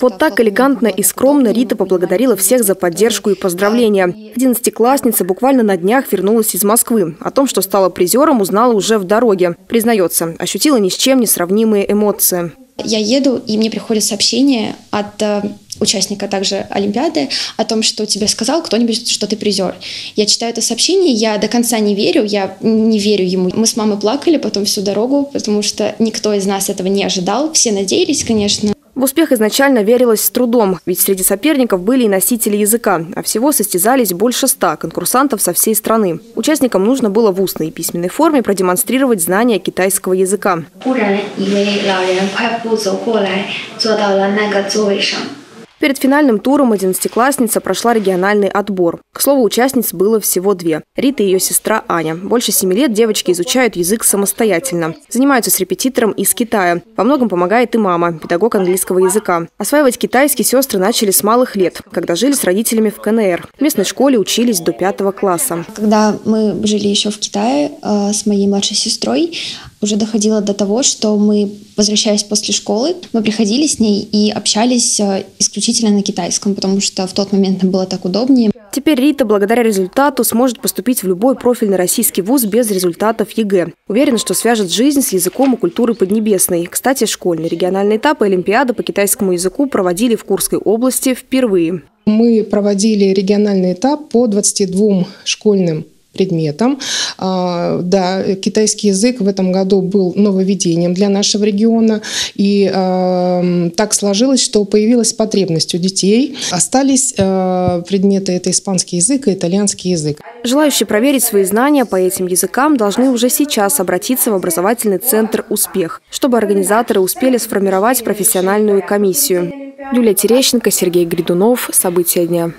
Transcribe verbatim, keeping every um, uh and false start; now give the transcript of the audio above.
Вот так элегантно и скромно Рита поблагодарила всех за поддержку и поздравления. Одиннадцатиклассница буквально на днях вернулась из Москвы. О том, что стала призером, узнала уже в дороге. Признается, ощутила ни с чем не сравнимые эмоции. Я еду, и мне приходит сообщение от участника также Олимпиады о том, что тебе сказал кто-нибудь, что ты призер. Я читаю это сообщение, я до конца не верю, я не верю ему. Мы с мамой плакали потом всю дорогу, потому что никто из нас этого не ожидал. Все надеялись, конечно. В успех изначально верилось с трудом, ведь среди соперников были и носители языка, а всего состязались больше ста конкурсантов со всей страны. Участникам нужно было в устной и письменной форме продемонстрировать знания китайского языка. Перед финальным туром одиннадцатиклассница прошла региональный отбор. К слову, участниц было всего две – Рита и ее сестра Аня. Больше семи лет девочки изучают язык самостоятельно. Занимаются с репетитором из Китая. Во многом помогает и мама, педагог английского языка. Осваивать китайский сестры начали с малых лет, когда жили с родителями в КНР. В местной школе учились до пятого класса. Когда мы жили еще в Китае с моей младшей сестрой, уже доходило до того, что мы, возвращаясь после школы, мы приходили с ней и общались исключительно на китайском, потому что в тот момент нам было так удобнее. Теперь Рита благодаря результату сможет поступить в любой профильный российский вуз без результатов ЕГЭ. Уверена, что свяжет жизнь с языком и культурой Поднебесной. Кстати, школьный региональный этап и Олимпиада по китайскому языку проводили в Курской области впервые. Мы проводили региональный этап по двадцати двум школьным предметом. Да, китайский язык в этом году был нововведением для нашего региона. И э, так сложилось, что появилась потребность у детей. Остались э, предметы – это испанский язык и итальянский язык. Желающие проверить свои знания по этим языкам должны уже сейчас обратиться в образовательный центр «Успех», чтобы организаторы успели сформировать профессиональную комиссию. Юлия Терещенко, Сергей Гридунов. События дня.